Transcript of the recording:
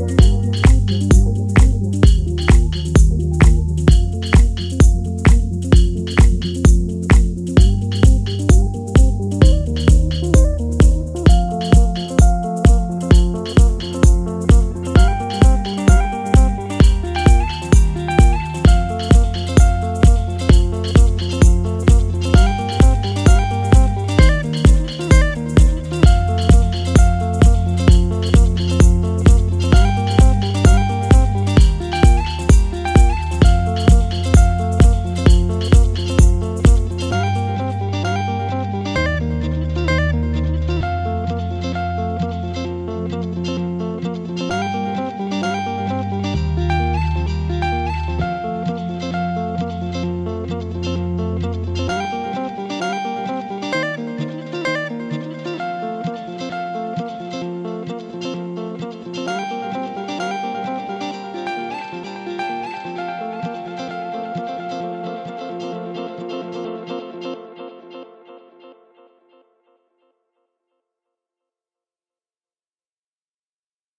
What?